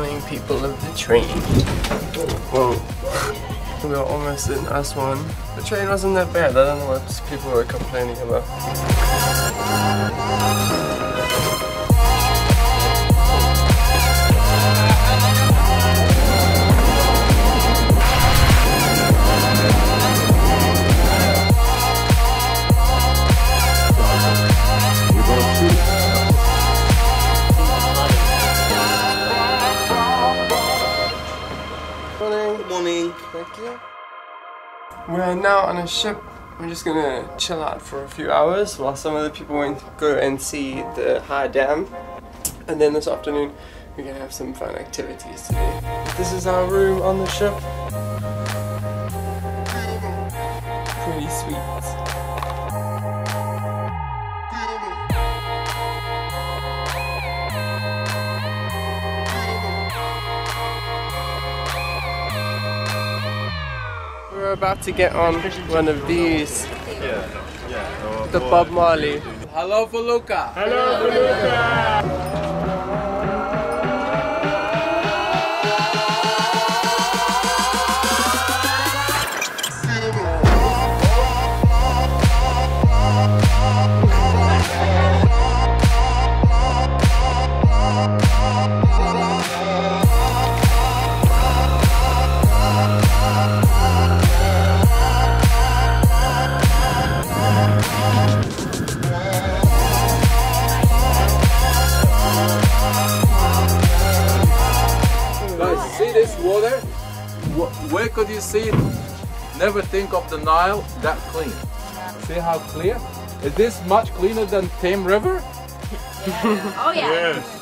warning people of the train. Whoa. We were almost in Aswan. The train wasn't that bad. I don't know what people were complaining about. We are now on a ship. We're just gonna chill out for a few hours while some of the people go and see the high dam. And then this afternoon, we're gonna have some fun activities today. This is our room on the ship. Pretty sweet. We're about to get on one of these. Yeah. The Bob Marley. Hello, Felucca. Hello, Felucca. Where could you see it? Never think of the Nile that clean. See how clear? Is this much cleaner than Thame River? Yeah. Oh yeah. Yes.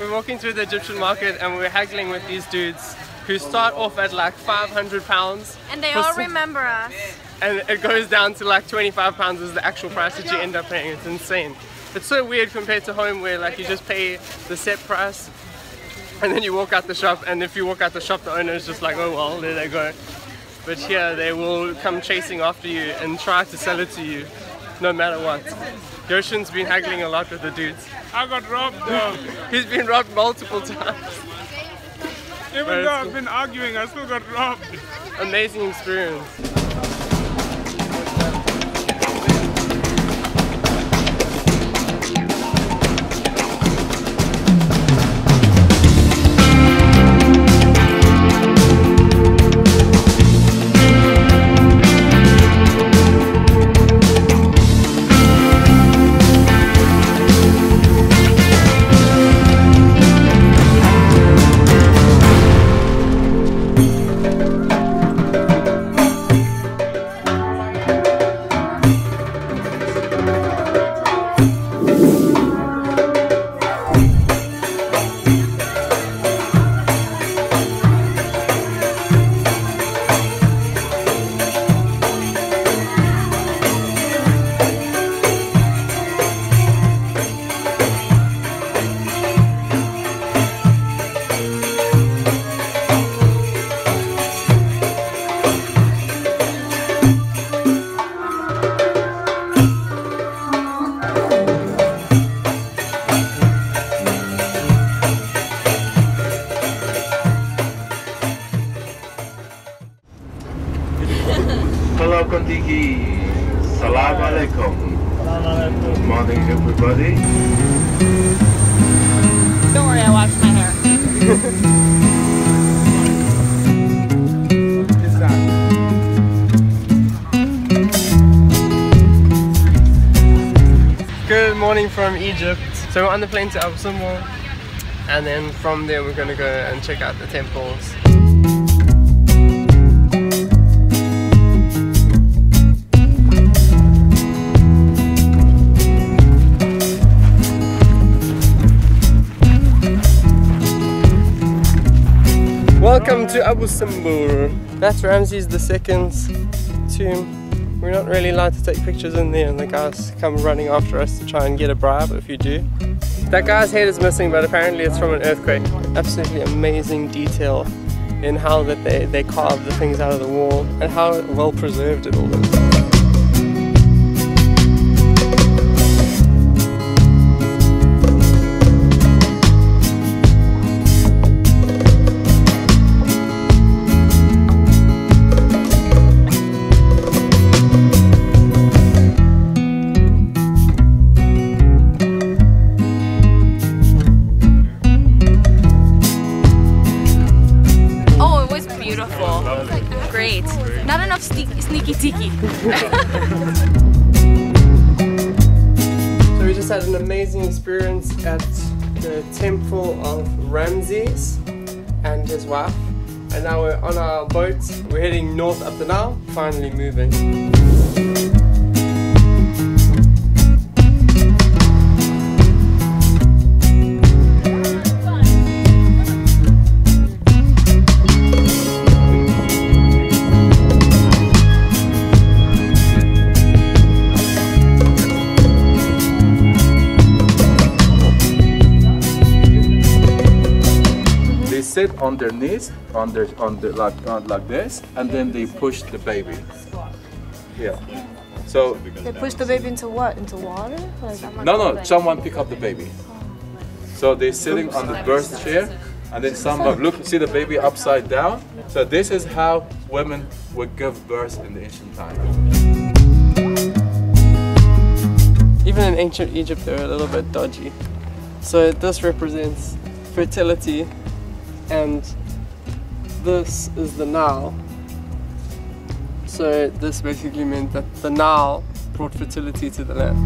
We're walking through the Egyptian market and we're haggling with these dudes who start off at like £500. And they all remember us. And it goes down to like £25 is the actual price that you end up paying. It's insane. It's so weird compared to home where like you just pay the set price and then you walk out the shop, and if you walk out the shop the owner is just like, oh well, there they go. But here they will come chasing after you and try to sell it to you no matter what. Goshen's been haggling a lot with the dudes. I got robbed though. He's been robbed multiple times. Even though I've been arguing, I still got robbed. Amazing experience. Salaam alaikum. Good morning, everybody. Don't worry, I washed my hair. Good morning from Egypt. So we're on the plane to Abu Simbel, and then from there we're going to go and check out the temples. Welcome to Abu Simbel. That's Ramses II's tomb. We're not really allowed to take pictures in there, and the guys come running after us to try and get a bribe if you do. That guy's head is missing, but apparently it's from an earthquake. Absolutely amazing detail in how that they carved the things out of the wall and how well preserved it all is. Great. Not enough sneaky tiki. So we just had an amazing experience at the temple of Ramses and his wife, and now we're on our boat. We're heading north up the Nile, finally moving. Sit on their knees, like this, and then they push the baby. Yeah. So they push the baby into what? Into water? Like, no. Someone pick up the baby. So they're sitting on the birth chair, and then someone see the baby upside down. So this is how women would give birth in the ancient time. Even in ancient Egypt, they were a little bit dodgy. So this represents fertility. And this is the Nile, so this basically meant that the Nile brought fertility to the land.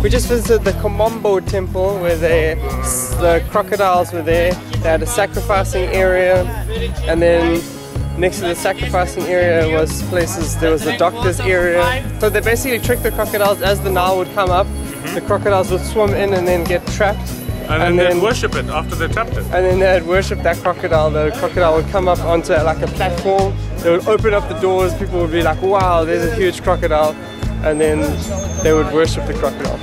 We just visited the Kom Ombo temple where the crocodiles were there. They had a sacrificing area, and then next to the sacrificing area was there was the doctor's area. So they basically tricked the crocodiles. As the Nile would come up, the crocodiles would swim in and then get trapped. And then they'd worship it after they trapped it. And then they'd worship that crocodile. The crocodile would come up onto like a platform. They would open up the doors. People would be like, wow, there's a huge crocodile. And then they would worship the crocodile.